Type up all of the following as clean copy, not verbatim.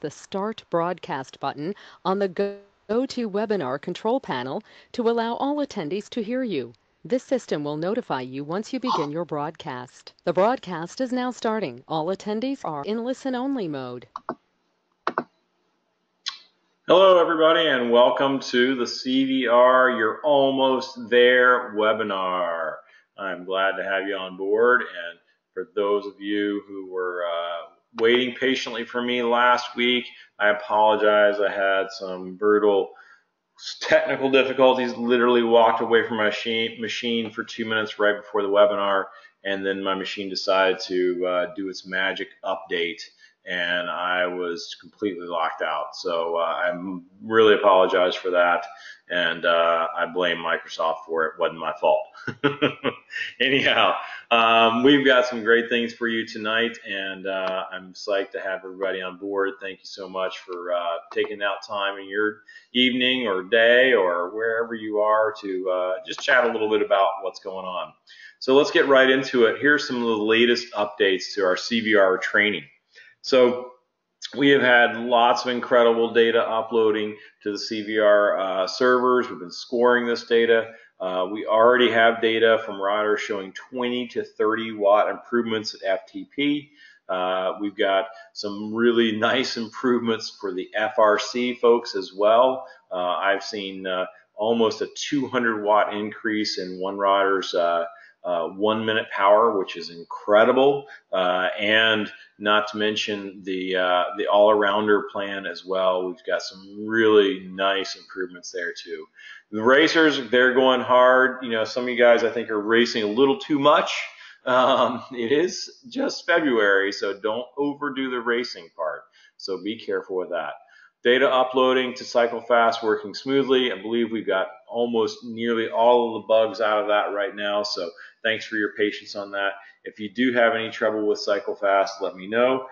the Start Broadcast button on the GoToWebinar control panel to allow all attendees to hear you. This system will notify you once you begin your broadcast. The broadcast is now starting. All attendees are in listen-only mode. Hello, everybody, and welcome to the CVR You're Almost There webinar. I'm glad to have you on board, and for those of you who were waiting patiently for me last week, I apologize. I had some brutal technical difficulties, literally walked away from my machine for 2 minutes right before the webinar, and then my machine decided to do its magic update, and I was completely locked out. So I really apologize for that, and I blame Microsoft for it. It wasn't my fault. Anyhow, we've got some great things for you tonight, and I'm psyched to have everybody on board. Thank you so much for taking out time in your evening or day or wherever you are to just chat a little bit about what's going on. So let's get right into it. Here's some of the latest updates to our CVR training. So we have had lots of incredible data uploading to the CVR servers. We've been scoring this data. We already have data from riders showing 20 to 30 watt improvements at FTP. We've got some really nice improvements for the FRC folks as well. I've seen almost a 200 watt increase in one rider's 1 minute power, which is incredible, and not to mention the all-arounder plan as well. We've got some really nice improvements there too. The racers, they're going hard. You know, some of you guys I think are racing a little too much. It is just February, so don't overdo the racing part. So be careful with that. Data uploading to CycleFast working smoothly. I believe we've got almost nearly all of the bugs out of that right now, so thanks for your patience on that. If you do have any trouble with CycleFast, let me know.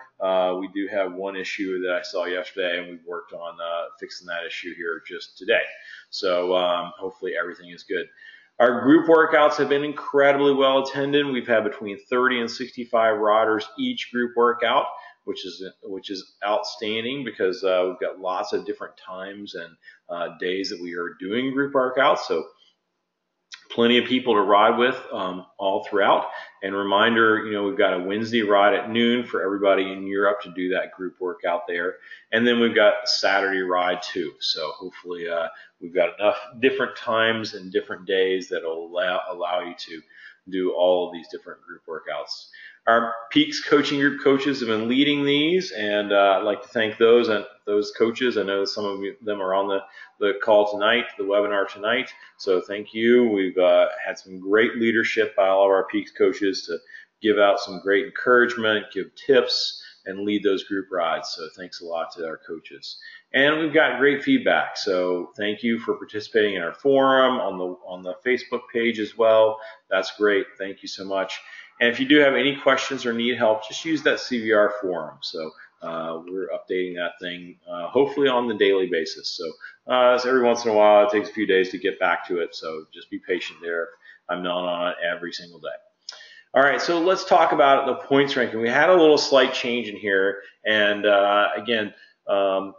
We do have one issue that I saw yesterday, and we've worked on fixing that issue here just today. So hopefully everything is good. Our group workouts have been incredibly well attended. We've had between 30 and 65 riders each group workout, which is outstanding because we've got lots of different times and days that we are doing group workouts, so plenty of people to ride with all throughout. And reminder, you know, we've got a Wednesday ride at noon for everybody in Europe to do that group workout there, and then we've got a Saturday ride too. So hopefully we've got enough different times and different days that'll allow you to do all of these different group workouts. Our Peaks Coaching Group coaches have been leading these, and I'd like to thank those coaches. I know some of them are on the call tonight, the webinar tonight, so thank you. We've had some great leadership by all of our Peaks coaches to give out some great encouragement, give tips, and lead those group rides, so thanks a lot to our coaches. And we've got great feedback, so thank you for participating in our forum, on the Facebook page as well. That's great, thank you so much. And if you do have any questions or need help, just use that CVR forum. So we're updating that thing hopefully on the daily basis. So, every once in a while, it takes a few days to get back to it, so just be patient there. I'm not on it every single day. All right, so let's talk about the points ranking. We had a little slight change in here, and again,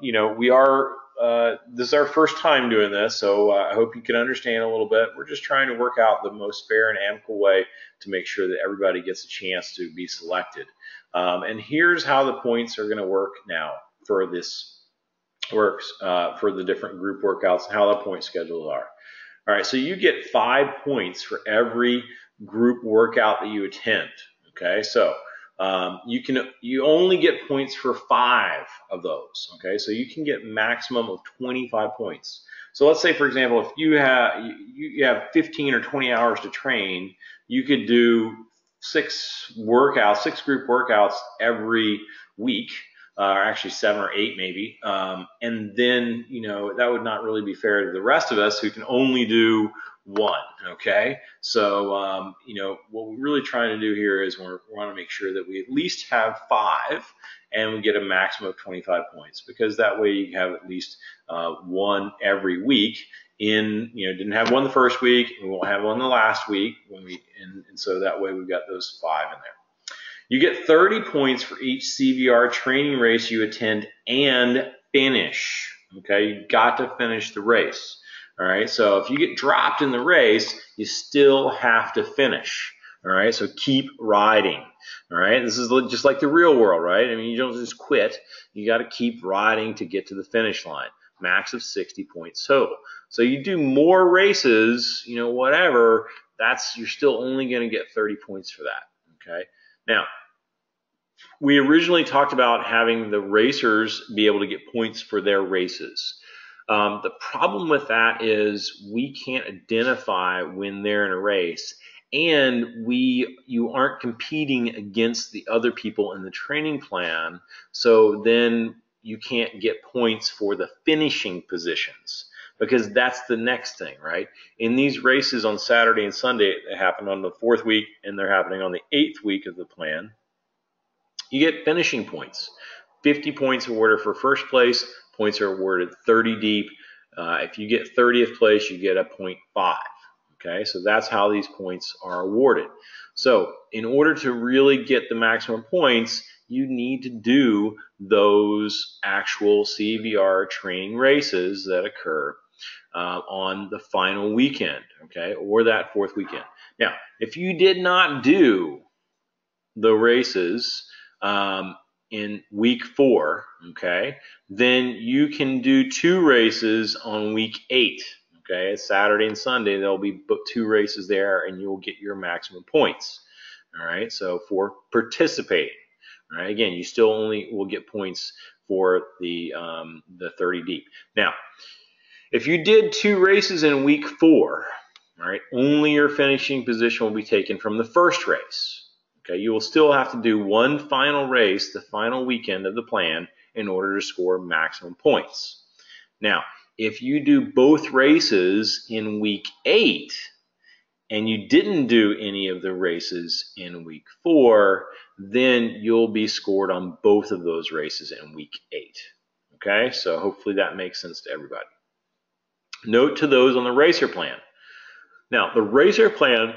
you know, we are this is our first time doing this, so I hope you can understand a little bit. We're just trying to work out the most fair and amicable way to make sure that everybody gets a chance to be selected. And here's how the points are going to work now for this works for the different group workouts and how the point schedules are. All right, so you get 5 points for every group workout that you attend. Okay, so you only get points for 5 of those. Okay, so you can get maximum of 25 points. So let's say, for example, if you have 15 or 20 hours to train, you could do 6 group workouts every week, or actually 7 or 8 maybe, and then, you know, that would not really be fair to the rest of us who can only do 1. Okay, so you know, what we're really trying to do here is we want to make sure that we at least have 5, and we get a maximum of 25 points, because that way you have at least 1 every week. In, you know, didn't have 1 the first week, and we won't have 1 the last week, and so that way we've got those 5 in there. You get 30 points for each CVR training race you attend and finish. Okay, you got to finish the race. All right, so if you get dropped in the race, you still have to finish. All right, so keep riding. All right, this is just like the real world, right? I mean, you don't just quit. You got to keep riding to get to the finish line. Max of 60 points total. So you do more races, you know, whatever, you're still only going to get 30 points for that. Okay. Now, we originally talked about having the racers be able to get points for their races. The problem with that is we can't identify when they're in a race, and you aren't competing against the other people in the training plan, so then you can't get points for the finishing positions, because that's the next thing, right? In these races on Saturday and Sunday, they happen on the fourth week and they're happening on the eighth week of the plan. You get finishing points. 50 points awarded for first place. Points are awarded 30 deep. If you get 30th place, you get a 0.5. Okay, so that's how these points are awarded. So in order to really get the maximum points, you need to do those actual CVR training races that occur on the final weekend, okay, or that fourth weekend. Now, if you did not do the races in week 4, okay, then you can do 2 races on week 8, okay. Saturday and Sunday, there'll be 2 races there, and you'll get your maximum points, all right, so for participating. All right, again, you still only will get points for the 30 deep. Now, if you did 2 races in week 4, all right, only your finishing position will be taken from the first race. Okay, you will still have to do 1 final race, the final weekend of the plan, in order to score maximum points. Now, if you do both races in week 8 and you didn't do any of the races in week 4, then you'll be scored on both of those races in week 8. Okay, so hopefully that makes sense to everybody. Note to those on the racer plan. Now, the racer plan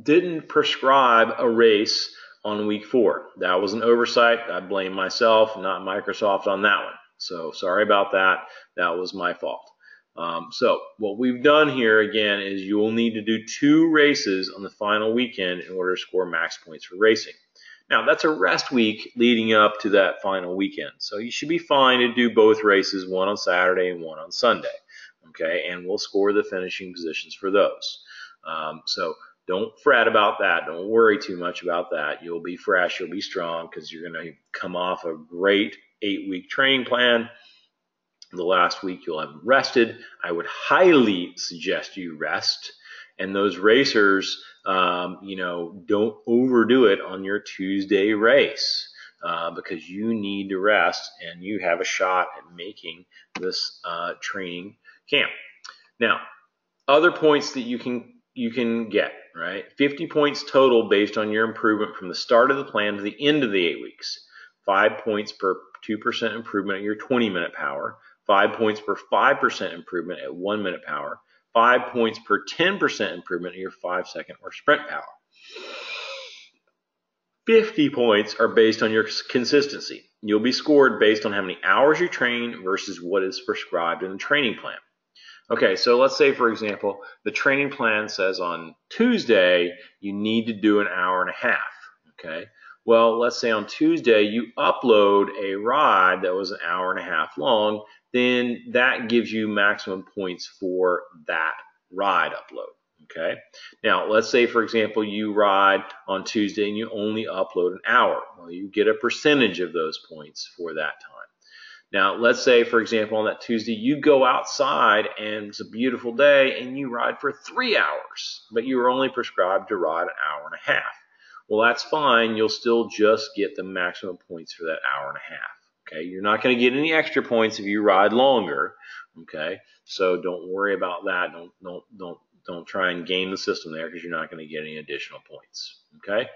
didn't prescribe a race on week 4. That was an oversight. I blame myself, not Microsoft, on that one. So sorry about that. That was my fault. So what we've done here, again, is you will need to do 2 races on the final weekend in order to score max points for racing. Now, that's a rest week leading up to that final weekend. So you should be fine to do both races, 1 on Saturday and 1 on Sunday. Okay, and we'll score the finishing positions for those. So don't fret about that. Don't worry too much about that. You'll be fresh. You'll be strong because you're going to come off a great 8-week training plan. The last week you'll have rested. I would highly suggest you rest. And those racers, you know, don't overdo it on your Tuesday race because you need to rest and you have a shot at making this training camp. Now, other points that you can get, right? 50 points total based on your improvement from the start of the plan to the end of the 8 weeks. 5 points per 2% improvement at your 20-minute power. 5 points per 5% improvement at 1-minute power, 5 points per 10% improvement at your 5-second or sprint power. 50 points are based on your consistency. You'll be scored based on how many hours you train versus what is prescribed in the training plan. Okay, so let's say, for example, the training plan says on Tuesday you need to do an hour and a half, okay? Well, let's say on Tuesday you upload a ride that was an hour and a half long, then that gives you maximum points for that ride upload, okay? Now, let's say, for example, you ride on Tuesday and you only upload an hour. Well, you get a percentage of those points for that time. Now, let's say, for example, on that Tuesday, you go outside and it's a beautiful day and you ride for 3 hours, but you were only prescribed to ride an hour and a half. Well, that's fine. You'll still just get the maximum points for that hour and a half. Okay, you're not going to get any extra points if you ride longer. Okay, so don't worry about that. Don't try and game the system there because you're not going to get any additional points. Okay,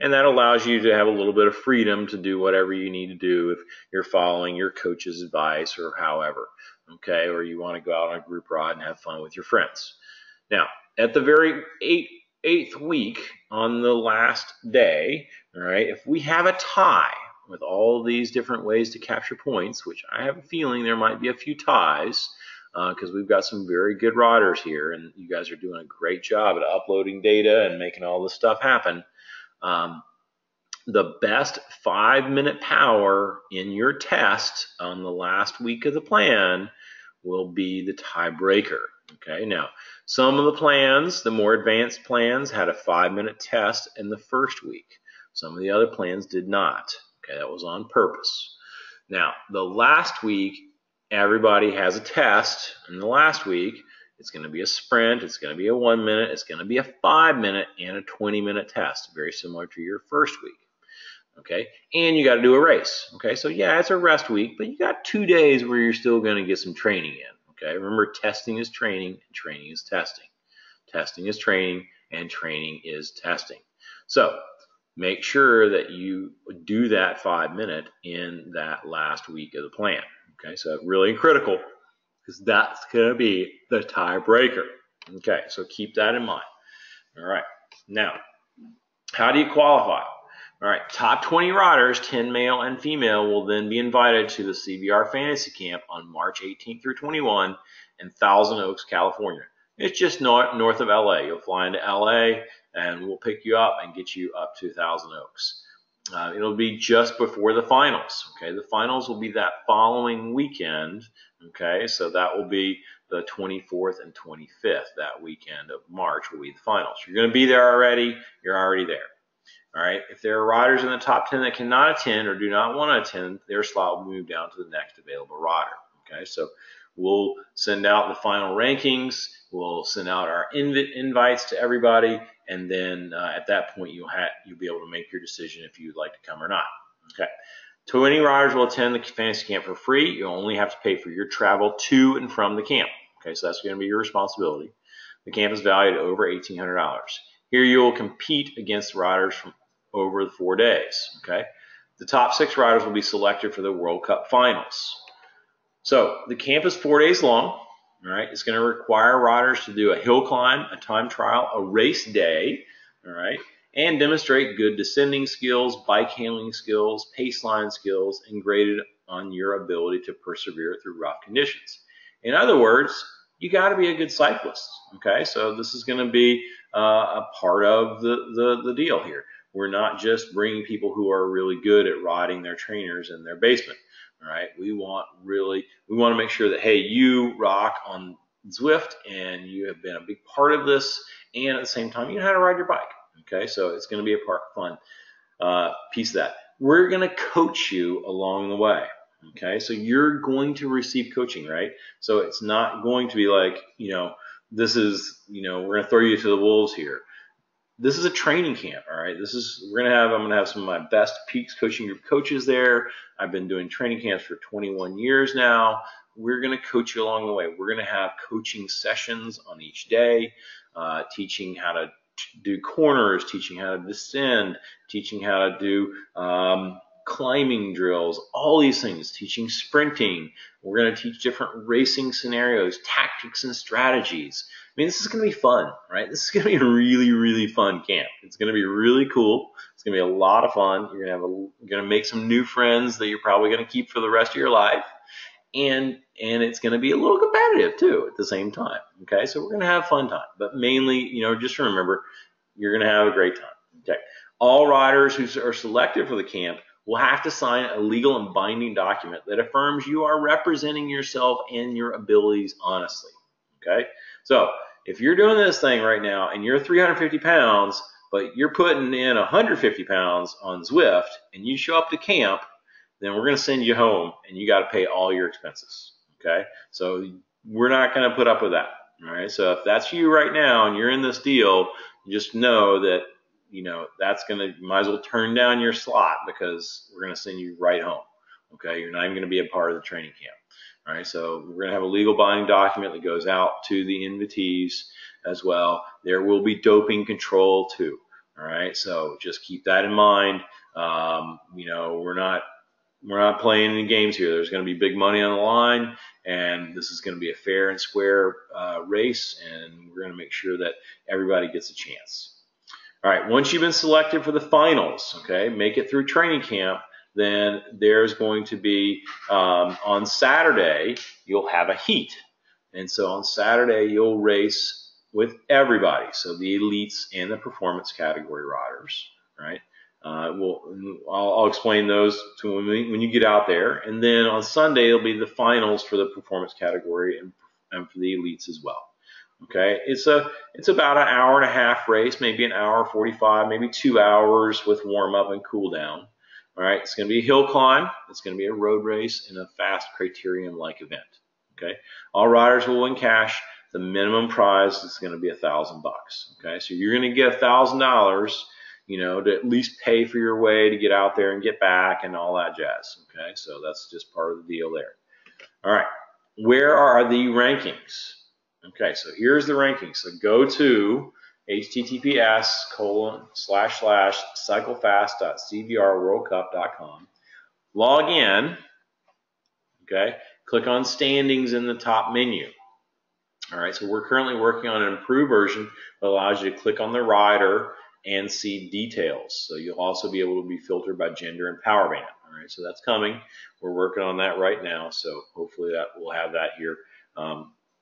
and that allows you to have a little bit of freedom to do whatever you need to do if you're following your coach's advice or however. Okay, or you want to go out on a group ride and have fun with your friends. Now, at the very 8th week on the last day, all right, if we have a tie with all these different ways to capture points, which I have a feeling there might be a few ties, because we've got some very good riders here, and you guys are doing a great job at uploading data and making all this stuff happen. The best 5-minute power in your test on the last week of the plan will be the tiebreaker. Okay, now some of the plans, the more advanced plans, had a 5-minute test in the first week. Some of the other plans did not. Okay, that was on purpose. Now, the last week, everybody has a test. In the last week, it's going to be a sprint, it's going to be a 1-minute, it's going to be a 5-minute, and a 20-minute test, very similar to your first week. Okay, and you got to do a race. Okay, so yeah, it's a rest week, but you got 2 days where you're still going to get some training in. Okay, remember, testing is training, and training is testing. Testing is training, and training is testing. So make sure that you do that 5-minute in that last week of the plan. Okay, so really critical, because that's going to be the tiebreaker. Okay, so keep that in mind. All right, now, how do you qualify? All right, top 20 riders, 10 male and female, will then be invited to the CVR Fantasy Camp on March 18th through 21 in Thousand Oaks, California. It's just north of L.A. You'll fly into L.A., and we'll pick you up and get you up to Thousand Oaks. It'll be just before the finals. Okay, the finals will be that following weekend. Okay, so that will be the 24th and 25th. That weekend of March will be the finals. You're going to be there already. You're already there. All right, if there are riders in the top 10 that cannot attend or do not want to attend, their slot will move down to the next available rider. Okay, so we'll send out the final rankings, we'll send out our invites to everybody, and then at that point you'll be able to make your decision if you'd like to come or not. Okay, 20 riders will attend the fantasy camp for free. You'll only have to pay for your travel to and from the camp. Okay, so that's going to be your responsibility. The camp is valued at over $1,800. Here you will compete against riders from over the 4 days, okay? The top 6 riders will be selected for the World Cup finals. So the camp is 4 days long, all right? It's gonna require riders to do a hill climb, a time trial, a race day, all right? And demonstrate good descending skills, bike handling skills, pace line skills, and graded on your ability to persevere through rough conditions. In other words, you gotta be a good cyclist, okay? So this is gonna be a part of the deal here. We're not just bringing people who are really good at riding their trainers in their basement. All right, we want to make sure that, hey, you rock on Zwift and you have been a big part of this, and at the same time you know how to ride your bike. Okay, so it's going to be a fun piece of that. We're going to coach you along the way. Okay, so you're going to receive coaching, right? So it's not going to be like, you know, this is, you know, we're going to throw you to the wolves here. This is a training camp, all right? This is, I'm going to have some of my best Peaks Coaching Group coaches there. I've been doing training camps for 21 years now. We're going to coach you along the way. We're going to have coaching sessions on each day, teaching how to do corners, teaching how to descend, teaching how to do climbing drills, all these things, teaching sprinting. We're going to teach different racing scenarios, tactics and strategies. I mean, this is going to be fun, right? This is going to be a really, really fun camp. It's going to be really cool. It's going to be a lot of fun. You're going to have you're going to make some new friends that you're probably going to keep for the rest of your life. And it's going to be a little competitive too at the same time. Okay, so we're going to have a fun time, but mainly, you know, just remember, you're going to have a great time. Okay, all riders who are selected for the camp will have to sign a legal and binding document that affirms you are representing yourself and your abilities honestly, okay? So if you're doing this thing right now and you're 350 pounds, but you're putting in 150 pounds on Zwift and you show up to camp, then we're gonna send you home and you gotta pay all your expenses, okay? So we're not gonna put up with that, all right? So if that's you right now and you're in this deal, just know that, you know, that's gonna, you might as well turn down your slot because we're gonna send you right home. Okay, you're not even gonna be a part of the training camp. All right, so we're gonna have a legal binding document that goes out to the invitees as well. There will be doping control too. All right, so just keep that in mind. You know, we're not We're not playing any games here. There's going to be big money on the line, and this is going to be a fair and square race, and we're going to make sure that everybody gets a chance. All right, once you've been selected for the finals, okay, make it through training camp, then there's going to be, on Saturday, you'll have a heat. And so on Saturday, you'll race with everybody, so the elites and the performance category riders, right? I'll explain those to when you get out there. And then on Sunday, it'll be the finals for the performance category and for the elites as well. Okay, it's about an hour and a half race, maybe an hour 45, maybe 2 hours with warm up and cool down. All right, it's going to be a hill climb, it's going to be a road race, and a fast criterium-like event. Okay, all riders will win cash. The minimum prize is going to be $1,000. Okay, so you're going to get $1,000. You know, to at least pay for your way to get out there and get back and all that jazz, okay? So that's just part of the deal there. All right, where are the rankings? Okay, so here's the rankings. So go to https://cyclefast.cvrworldcup.com, log in, okay? Click on standings in the top menu. All right, so we're currently working on an improved version that allows you to click on the rider and see details. So you'll also be able to be filtered by gender and power band. All right, so that's coming. We're working on that right now. So hopefully that we'll have that here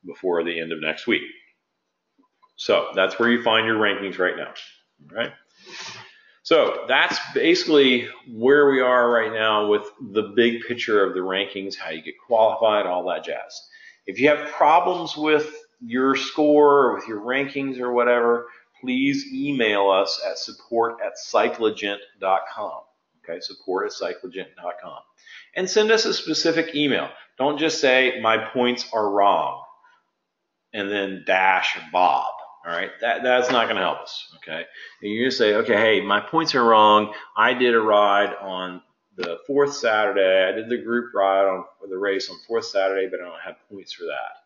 before the end of next week. So that's where you find your rankings right now. All right. So that's basically where we are right now with the big picture of the rankings, how you get qualified, all that jazz. If you have problems with your score or with your rankings or whatever, please email us at support@cycligent.com. Okay, support@cycligent.com. And send us a specific email. Don't just say, my points are wrong, and then dash Bob. All right, that's not gonna help us, okay? And you're gonna say, okay, hey, my points are wrong. I did a ride on the fourth Saturday. I did the group ride on the race on fourth Saturday, but I don't have points for that.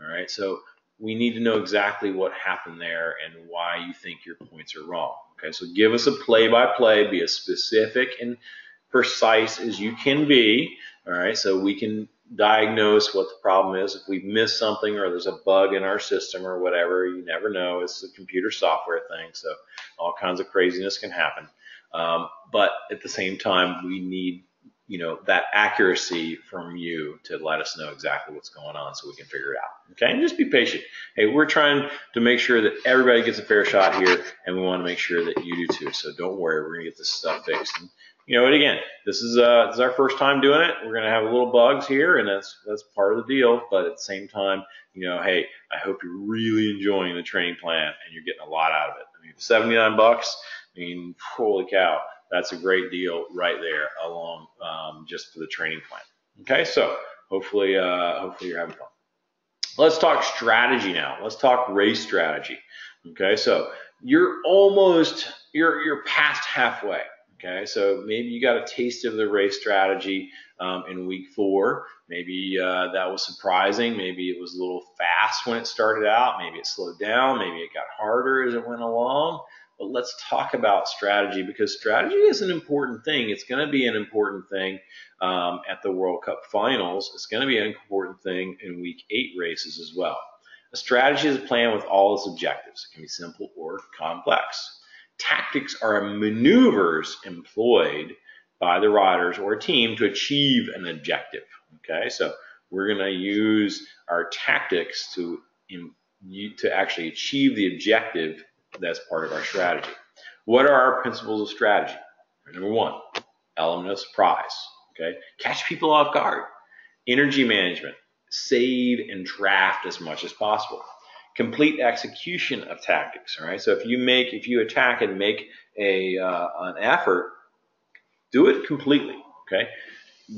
All right, so we need to know exactly what happened there and why you think your points are wrong. Okay, so give us a play-by-play, be as specific and precise as you can be, all right, so we can diagnose what the problem is. If we've missed something or there's a bug in our system or whatever, you never know. It's a computer software thing, so all kinds of craziness can happen. But at the same time, we need, you know, that accuracy from you to let us know exactly what's going on so we can figure it out, okay? And just be patient. Hey, we're trying to make sure that everybody gets a fair shot here, and we want to make sure that you do too, so don't worry. We're going to get this stuff fixed. And, you know, and again, this is our first time doing it. We're going to have little bugs here, and that's part of the deal, but at the same time, you know, hey, I hope you're really enjoying the training plan, and you're getting a lot out of it. I mean, $79, I mean, holy cow. That's a great deal right there along just for the training plan. Okay, so hopefully you're having fun. Let's talk strategy now. Let's talk race strategy. Okay, so you're past halfway. Okay, so maybe you got a taste of the race strategy in week 4. Maybe that was surprising. Maybe it was a little fast when it started out. Maybe it slowed down. Maybe it got harder as it went along. But let's talk about strategy, because strategy is an important thing. It's going to be an important thing at the World Cup Finals. It's going to be an important thing in week 8 races as well. A strategy is a plan with all its objectives. It can be simple or complex. Tactics are maneuvers employed by the riders or team to achieve an objective. Okay, so we're going to use our tactics to actually achieve the objective. That's part of our strategy. What are our principles of strategy? Number 1, element of surprise. Okay, catch people off guard. Energy management, save and draft as much as possible. Complete execution of tactics. All right, so if you attack and make an effort, do it completely. Okay,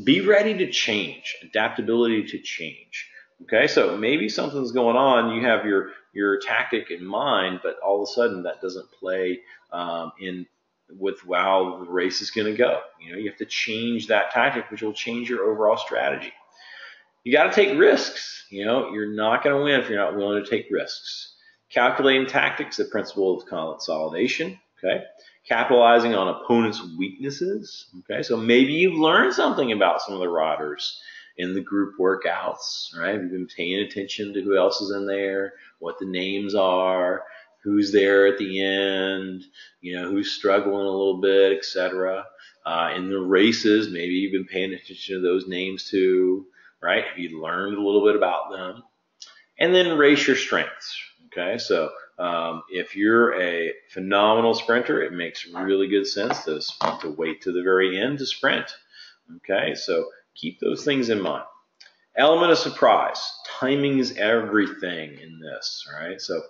be ready to change. Adaptability to change. Okay, so maybe something's going on. You have your tactic in mind, but all of a sudden that doesn't play with how the race is going to go. You know, you have to change that tactic, which will change your overall strategy. You got to take risks. You know, you're not going to win if you're not willing to take risks. Calculating tactics, the principle of consolidation. Okay, capitalizing on opponents' weaknesses. Okay, so maybe you've learned something about some of the riders in the group workouts, right? You've been paying attention to who else is in there, what the names are, who's there at the end, you know, who's struggling a little bit, etc. In the races, maybe you've been paying attention to those names too, right? Have you learned a little bit about them? And then race your strengths. Okay, so if you're a phenomenal sprinter, it makes really good sense to wait to the very end to sprint. Okay, so keep those things in mind. Element of surprise. Timing is everything in this, right? So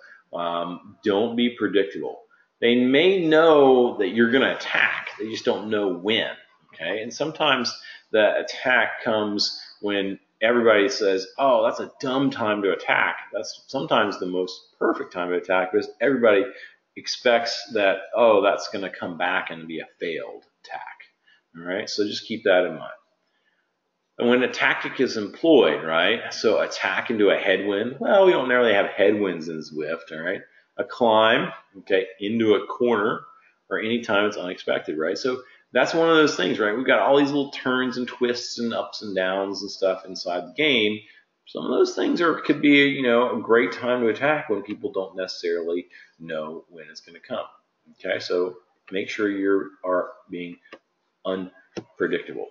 don't be predictable. They may know that you're going to attack. They just don't know when. Okay, and sometimes the attack comes when everybody says, oh, that's a dumb time to attack. That's sometimes the most perfect time to attack because everybody expects that, oh, that's going to come back and be a failed attack. All right, so just keep that in mind. And when a tactic is employed, right, so attack into a headwind. Well, we don't normally have headwinds in Zwift, all right? A climb, okay, into a corner or any time it's unexpected, right? So that's one of those things, right? We've got all these little turns and twists and ups and downs and stuff inside the game. Some of those things are could be, you know, a great time to attack when people don't necessarily know when it's going to come, okay? So make sure you are being unpredictable.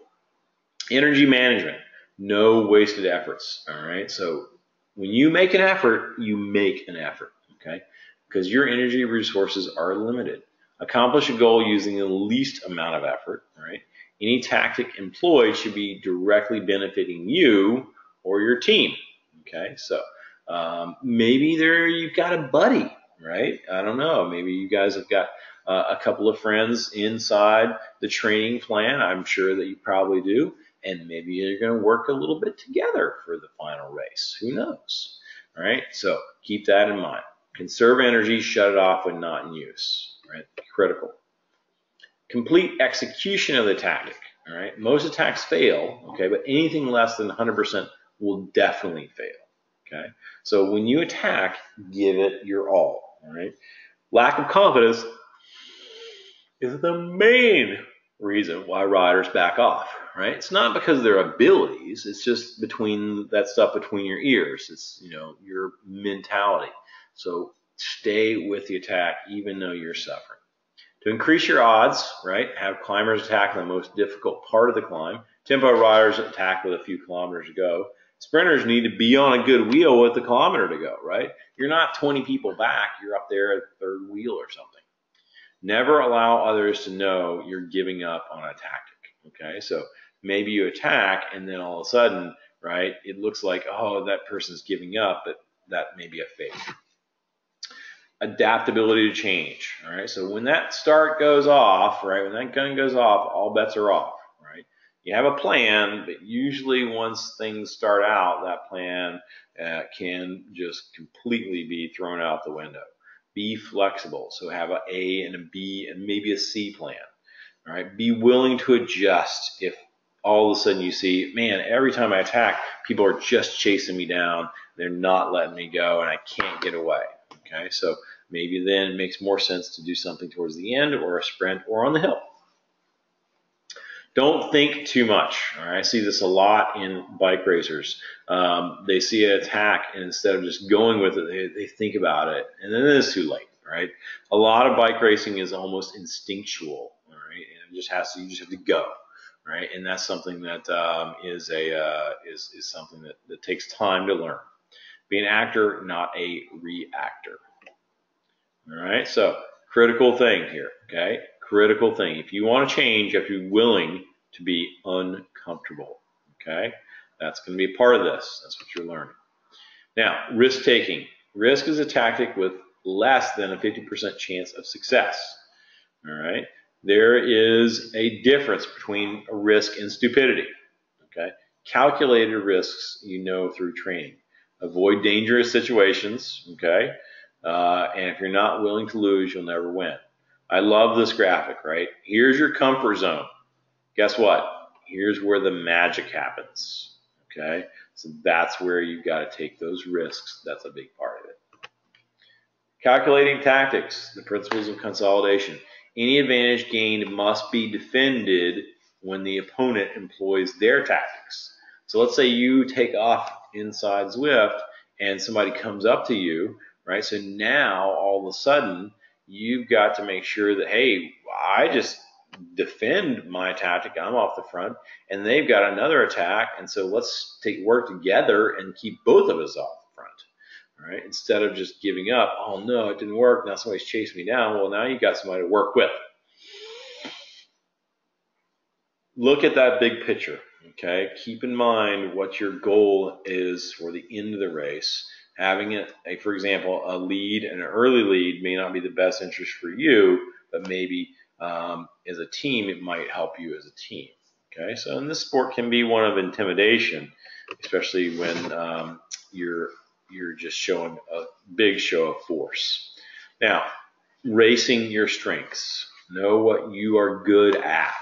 Energy management, no wasted efforts, all right? So when you make an effort, okay? Because your energy resources are limited. Accomplish a goal using the least amount of effort, right? Any tactic employed should be directly benefiting you or your team, okay? So maybe you've got a buddy, right? I don't know, maybe you guys have got a couple of friends inside the training plan, I'm sure that you probably do, and maybe you're gonna work a little bit together for the final race, who knows, all right? So keep that in mind. Conserve energy, shut it off when not in use, right? Critical. Complete execution of the tactic, all right? Most attacks fail, okay, but anything less than 100% will definitely fail, okay? So when you attack, give it your all right? Lack of confidence is the main reason why riders back off, right? It's not because of their abilities, it's just between that stuff between your ears. It's, you know, your mentality. So stay with the attack even though you're suffering. To increase your odds, right, have climbers attack the most difficult part of the climb. Tempo riders attack with a few kilometers to go. Sprinters need to be on a good wheel with the kilometer to go, right? You're not 20 people back, you're up there at the third wheel or something. Never allow others to know you're giving up on a tactic, okay? So maybe you attack and then all of a sudden, right, it looks like, oh, that person's giving up, but that may be a failure. Adaptability to change, all right? So when that start goes off, right, when that gun goes off, all bets are off, right? You have a plan, but usually once things start out, that plan can just completely be thrown out the window. Be flexible, so have an A and a B and maybe a C plan, all right? Be willing to adjust if all of a sudden you see, man, every time I attack, people are just chasing me down, they're not letting me go, and I can't get away. Okay, so maybe then it makes more sense to do something towards the end or a sprint or on the hill. Don't think too much. All right? I see this a lot in bike racers. They see an attack, and instead of just going with it, they think about it, and then it's too late. Right? A lot of bike racing is almost instinctual. All right, and it just has to. You just have to go. Right, and that's something that is something that takes time to learn. Be an actor, not a reactor. All right, so critical thing here, okay? Critical thing. If you want to change, you have to be willing to be uncomfortable, okay? That's going to be a part of this. That's what you're learning. Now, risk-taking. Risk is a tactic with less than a 50% chance of success, all right? There is a difference between risk and stupidity, okay? Calculated risks you know through training. Avoid dangerous situations, okay? And if you're not willing to lose, you'll never win. I love this graphic, right? Here's your comfort zone. Guess what? Here's where the magic happens, okay? So that's where you've got to take those risks. That's a big part of it. Calculating tactics, the principles of consolidation. Any advantage gained must be defended when the opponent employs their tactics. So let's say you take off inside Zwift and somebody comes up to you, right? So now all of a sudden you've got to make sure that, hey, I just defend my tactic, I'm off the front, and they've got another attack, and so let's work together and keep both of us off the front, all right? Instead of just giving up, oh no, it didn't work, now somebody's chasing me down. Well, now you've got somebody to work with. Look at that big picture, okay? Keep in mind what your goal is for the end of the race. Having a, for example, a lead, an early lead may not be the best interest for you, but maybe as a team, it might help you as a team. Okay, so and this sport can be one of intimidation, especially when you're just showing a big show of force. Now, racing your strengths. Know what you are good at.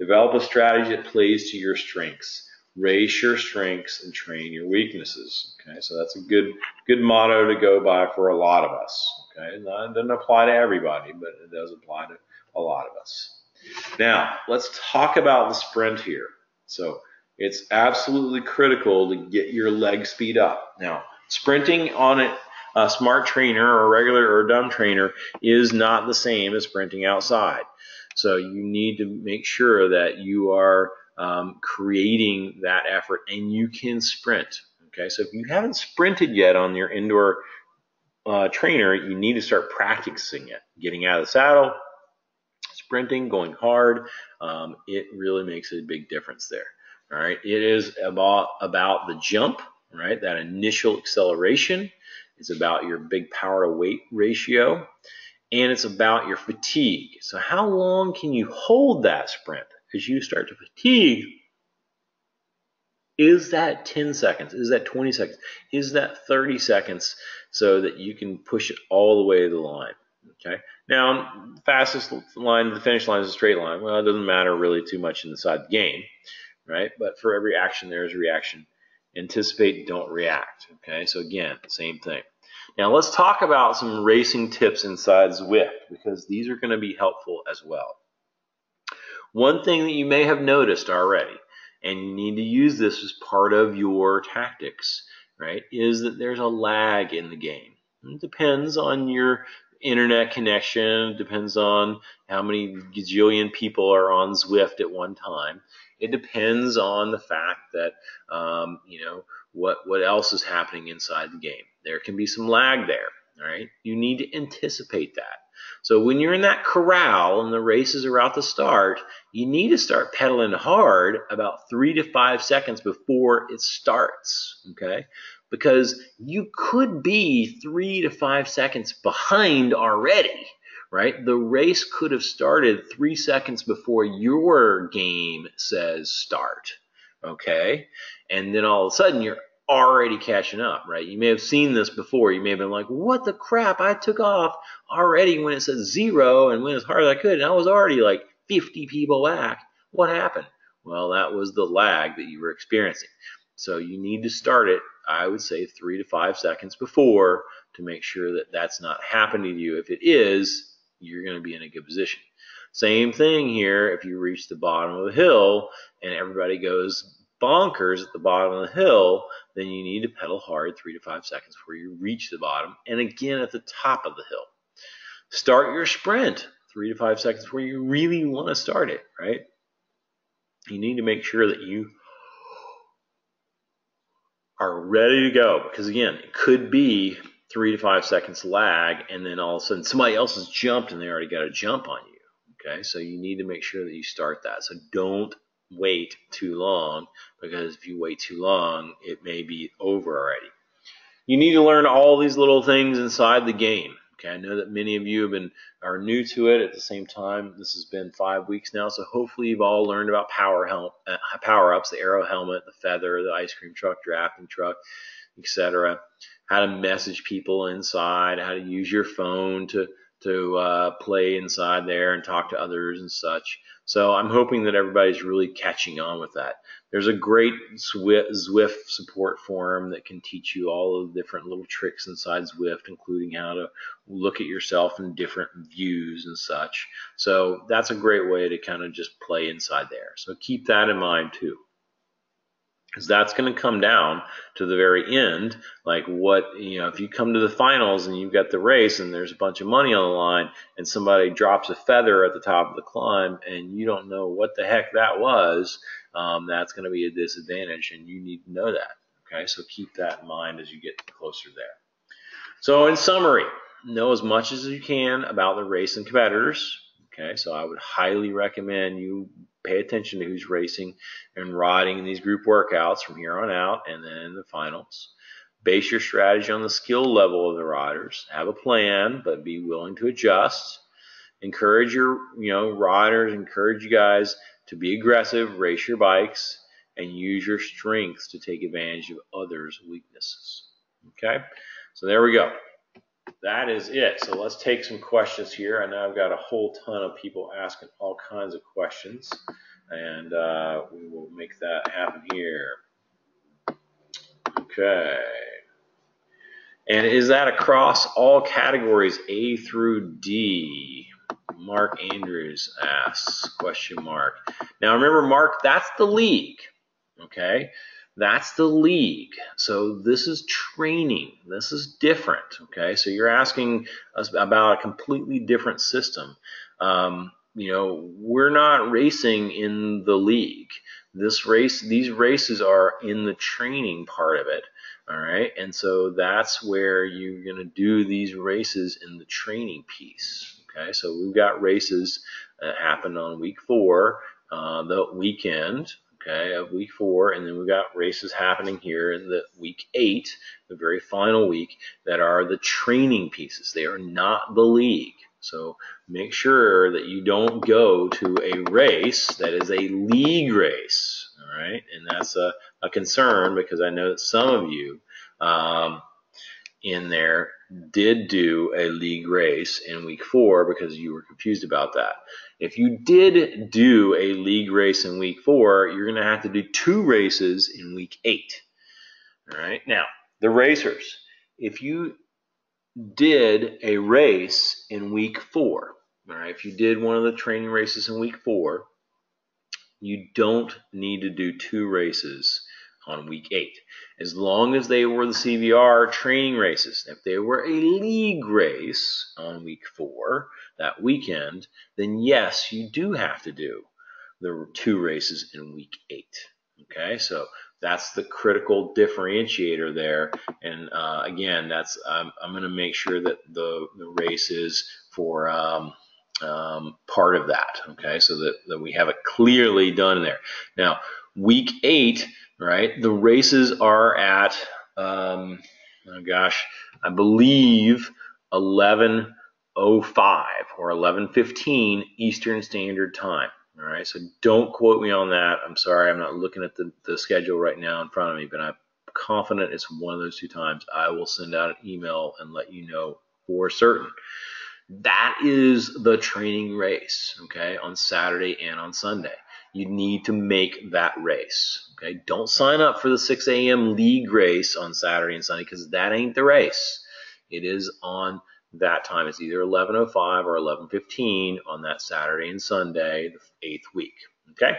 Develop a strategy that plays to your strengths. Race your strengths and train your weaknesses. Okay, so that's a good motto to go by for a lot of us. Okay, and that doesn't apply to everybody, but it does apply to a lot of us. Now, let's talk about the sprint here. So it's absolutely critical to get your leg speed up. Now, sprinting on a smart trainer or a regular or a dumb trainer is not the same as sprinting outside. So you need to make sure that you are creating that effort and you can sprint. Okay, so if you haven't sprinted yet on your indoor trainer, you need to start practicing it, getting out of the saddle, sprinting, going hard. It really makes a big difference there. All right, it is about the jump, right? That initial acceleration. It's about your big power to weight ratio, and it's about your fatigue. So how long can you hold that sprint? As you start to fatigue, is that 10 seconds? Is that 20 seconds? Is that 30 seconds? So that you can push it all the way to the line. Okay. Now, fastest line to the finish line is a straight line. Well, it doesn't matter really too much inside the game, right? But for every action, there is a reaction. Anticipate, don't react. Okay, so again, same thing. Now, let's talk about some racing tips inside Zwift, because these are going to be helpful as well. One thing that you may have noticed already, and you need to use this as part of your tactics, right, is that there's a lag in the game. It depends on your internet connection, depends on how many gajillion people are on Zwift at one time. It depends on the fact that, you know, what else is happening inside the game. There can be some lag there, all right? You need to anticipate that. So when you're in that corral and the races are out to start, you need to start pedaling hard about 3 to 5 seconds before it starts, okay? Because you could be 3 to 5 seconds behind already, right? The race could have started 3 seconds before your game says start, okay? And then all of a sudden you're already catching up, right? You may have seen this before. You may have been like, what the crap? I took off already when it said 0 and went as hard as I could, and I was already like 50 people back. What happened? Well, that was the lag that you were experiencing. So you need to start it, I would say, 3 to 5 seconds before, to make sure that that's not happening to you. If it is, you're going to be in a good position. Same thing here. If you reach the bottom of the hill and everybody goes bonkers at the bottom of the hill, then you need to pedal hard 3 to 5 seconds before you reach the bottom, and again at the top of the hill. Start your sprint 3 to 5 seconds before you really want to start it, right? You need to make sure that you are ready to go, because again, it could be 3 to 5 seconds lag, and then all of a sudden somebody else has jumped and they already got a jump on you. Okay, so you need to make sure that you start that. So don't wait too long, because if you wait too long, it may be over already. You need to learn all these little things inside the game. Okay, I know that many of you have are new to it. At the same time, this has been 5 weeks now, so hopefully you've all learned about power-ups, the arrow helmet, the feather, the ice cream truck, drafting truck, etc. How to message people inside, how to use your phone to to play inside there and talk to others and such. So I'm hoping that everybody's really catching on with that. There's a great Zwift support forum that can teach you all of the different little tricks inside Zwift, including how to look at yourself in different views and such. So that's a great way to kind of just play inside there. So keep that in mind too, because that's going to come down to the very end. Like, what, you know, if you come to the finals and you've got the race and there's a bunch of money on the line and somebody drops a feather at the top of the climb and you don't know what the heck that was, that's going to be a disadvantage, and you need to know that. Okay, so keep that in mind as you get closer there. So in summary, know as much as you can about the race and competitors. Okay, so I would highly recommend you pay attention to who's racing and riding in these group workouts from here on out and then the finals. Base your strategy on the skill level of the riders. Have a plan, but be willing to adjust. Encourage your, riders, encourage you guys to be aggressive, race your bikes, and use your strengths to take advantage of others' weaknesses. Okay, so there we go. That is it. So let's take some questions here. I know I've got a whole ton of people asking all kinds of questions, and we will make that happen here. Okay. And is that across all categories A through D? Mark Andrews asks, question mark. Now remember, Mark, that's the league, okay? That's the league. So this is training. This is different, okay? So you're asking us about a completely different system. We're not racing in the league. These races are in the training part of it, all right? And so that's where you're going to do these races in the training piece. Okay, so we've got races that happened on week 4, the weekend, okay, of week 4, and then we've got races happening here in the week 8, the very final week, that are the training pieces. They are not the league. So make sure that you don't go to a race that is a league race, all right? And that's a concern, because I know that some of you in there did do a league race in week 4 because you were confused about that. If you did do a league race in week 4, you're going to have to do 2 races in week 8. All right. Now, the racers, if you did a race in week 4, all right, if you did one of the training races in week 4, you don't need to do 2 races on week 8, as long as they were the CVR training races. If they were a league race on week 4, that weekend, then yes, you do have to do the 2 races in week 8. Okay, so that's the critical differentiator there. And again, that's I'm going to make sure that the race is for part of that. Okay, so that we have it clearly done there. Now, week 8, right? The races are at, I believe 11:05 or 11:15 Eastern Standard Time. All right, so don't quote me on that. I'm sorry, I'm not looking at the schedule right now in front of me, but I'm confident it's one of those 2 times. I will send out an email and let you know for certain. That is the training race, okay, on Saturday and on Sunday. You need to make that race, okay? Don't sign up for the 6 a.m. league race on Saturday and Sunday, because that ain't the race. It is on that time. It's either 11:05 or 11:15 on that Saturday and Sunday, the 8th week, okay?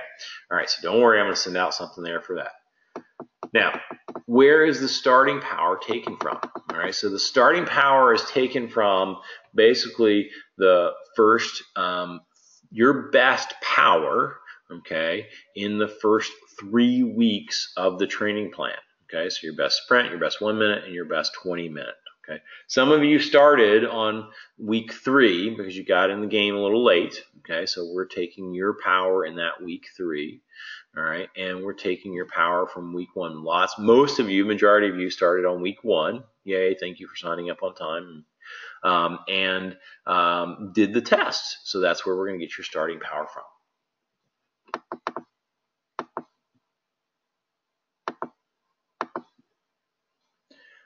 All right, so don't worry. I'm going to send out something there for that. Now, where is the starting power taken from? All right, so the starting power is taken from basically the first, your best power, okay, in the first 3 weeks of the training plan. Okay, so your best sprint, your best 1 minute, and your best 20 minute. Okay, some of you started on week 3 because you got in the game a little late. Okay, so we're taking your power in that week 3. All right, and we're taking your power from week 1. Most of you, majority of you, started on week 1. Yay! Thank you for signing up on time. Did the test. So that's where we're going to get your starting power from.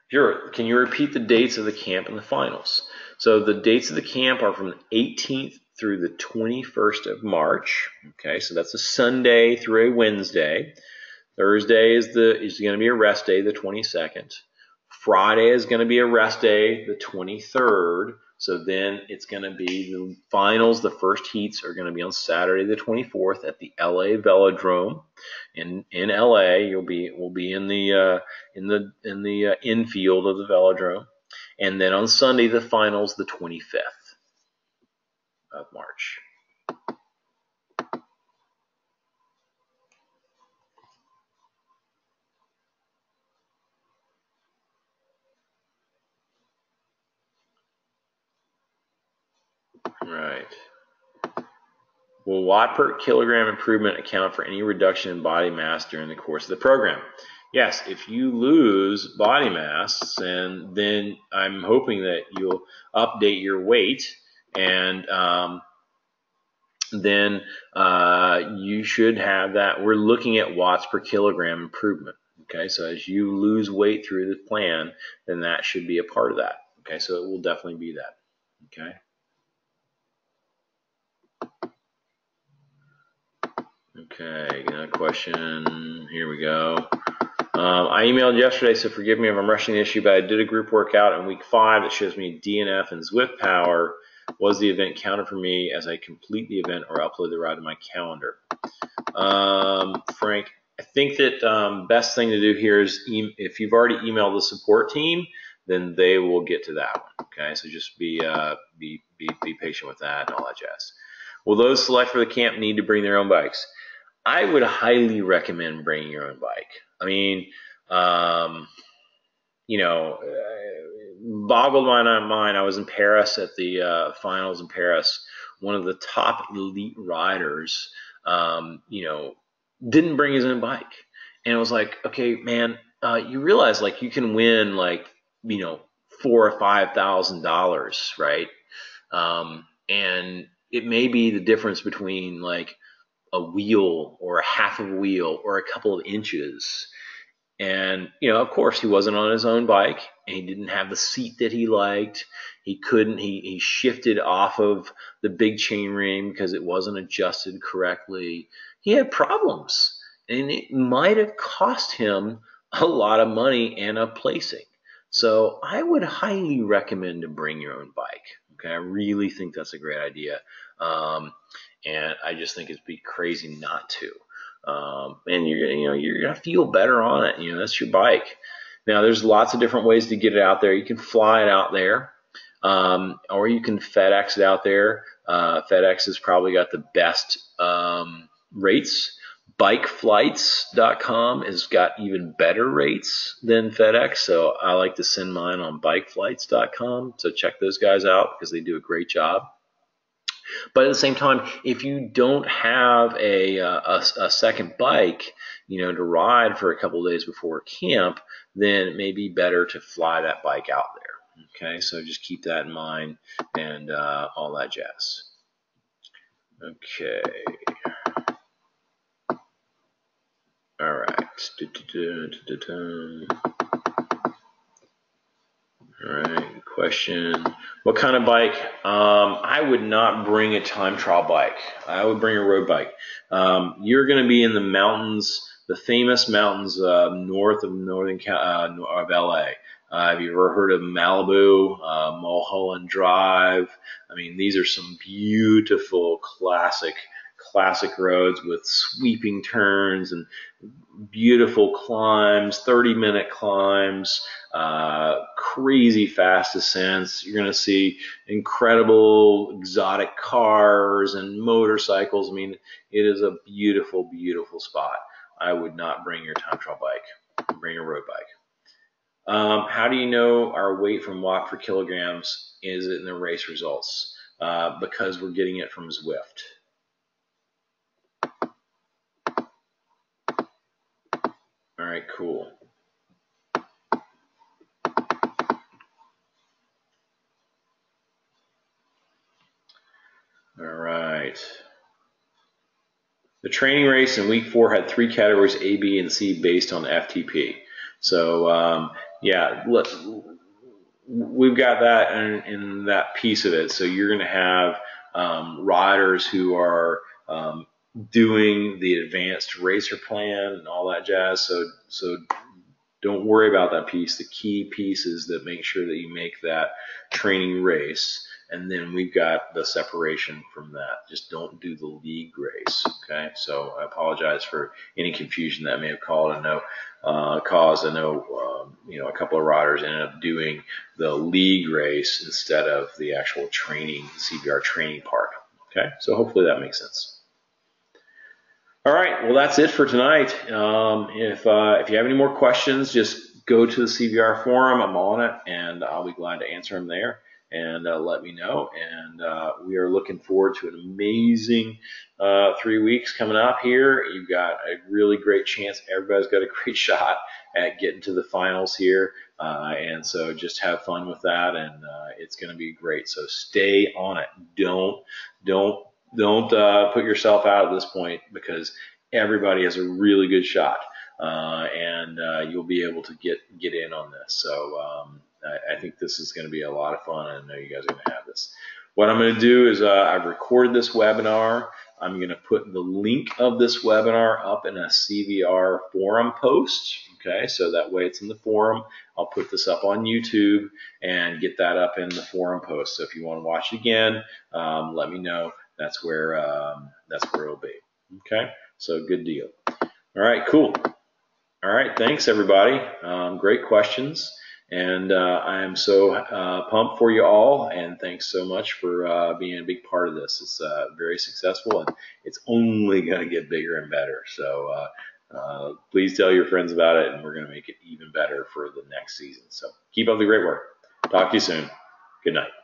Sure. Can you repeat the dates of the camp and the finals? So the dates of the camp are from the 18th through the 21st of March. Okay, so that's a Sunday through a Wednesday. Thursday is going to be a rest day, the 22nd. Friday is going to be a rest day, the 23rd. So then it's going to be the finals. The first heats are going to be on Saturday the 24th at the L.A. Velodrome in L.A. We'll be in the infield of the velodrome, and then on Sunday the finals, the 25th of March. Right. Will watt per kilogram improvement account for any reduction in body mass during the course of the program? Yes, if you lose body mass, and then I'm hoping that you'll update your weight, and then you should have that. We're looking at watts per kilogram improvement. Okay, so as you lose weight through the plan, then that should be a part of that. Okay, so it will definitely be that. Okay. Okay, another question. Here we go. I emailed yesterday, so forgive me if I'm rushing the issue, but I did a group workout in week 5 that shows me DNF and Zwift power. Was the event counted for me as I complete the event or upload the ride to my calendar? Frank, I think that best thing to do here is if you've already emailed the support team, then they will get to that one. Okay, so just be patient with that and all that jazz. Will those select for the camp need to bring their own bikes? I would highly recommend bringing your own bike. I mean, you know, boggled my mind. I was in Paris at the finals in Paris. One of the top elite riders, you know, didn't bring his own bike. And it was like, okay, man, you realize like you can win like, you know, $4,000 or $5,000, right? And it may be the difference between like a wheel or a half of a wheel or a couple of inches. And, you know, of course he wasn't on his own bike and he didn't have the seat that he liked. He couldn't, he shifted off of the big chain ring because it wasn't adjusted correctly. He had problems and it might have cost him a lot of money and a placing. So I would highly recommend to bring your own bike. Okay, I really think that's a great idea. And I just think it'd be crazy not to. And you're gonna feel better on it. You know, that's your bike. Now there's lots of different ways to get it out there. You can fly it out there, or you can FedEx it out there. FedEx has probably got the best rates. BikeFlights.com has got even better rates than FedEx, so I like to send mine on BikeFlights.com. So check those guys out because they do a great job. But at the same time, if you don't have a second bike, you know, to ride for a couple of days before camp, then it may be better to fly that bike out there. Okay, so just keep that in mind and all that jazz. Okay. All right. All right. Question. What kind of bike? I would not bring a time trial bike. I would bring a road bike. You're going to be in the mountains, the famous mountains north of of L.A. Have you ever heard of Malibu, Mulholland Drive? I mean, these are some beautiful classic roads with sweeping turns and beautiful climbs, 30-minute climbs, crazy fast ascents. You're going to see incredible exotic cars and motorcycles. I mean, it is a beautiful, beautiful spot. I would not bring your time trial bike. Bring a road bike. How do you know our weight from watt per kilograms? Is it in the race results? Because we're getting it from Zwift. All right, cool. All right. The training race in week 4 had 3 categories, A, B, and C, based on FTP. So, yeah, we've got that in that piece of it. So you're going to have riders who are doing the advanced racer plan and all that jazz. So don't worry about that piece. The key piece is that make sure that you make that training race, and then we've got the separation from that. Just don't do the league race, okay? So I apologize for any confusion that may have caused. I know, you know, a couple of riders ended up doing the league race instead of the actual training, the CVR training part, okay? So hopefully that makes sense. All right, well, that's it for tonight. If you have any more questions, just go to the CVR forum. I'm on it, and I'll be glad to answer them there. And let me know. And we are looking forward to an amazing 3 weeks coming up here. You've got a really great chance. Everybody's got a great shot at getting to the finals here. And so just have fun with that, and it's going to be great. So stay on it. Don't put yourself out at this point, because everybody has a really good shot, and you'll be able to get in on this. So I think this is going to be a lot of fun, and I know you guys are going to have this. What I'm going to do is I've recorded this webinar. I'm going to put the link of this webinar up in a CVR forum post. Okay, so that way it's in the forum. I'll put this up on YouTube and get that up in the forum post. So if you want to watch it again, let me know. That's where it'll be. Okay, so good deal. All right, cool. All right, thanks everybody. Great questions, and I am so pumped for you all. And thanks so much for being a big part of this. It's very successful, and it's only going to get bigger and better. So please tell your friends about it, and we're going to make it even better for the next season. So keep up the great work. Talk to you soon. Good night.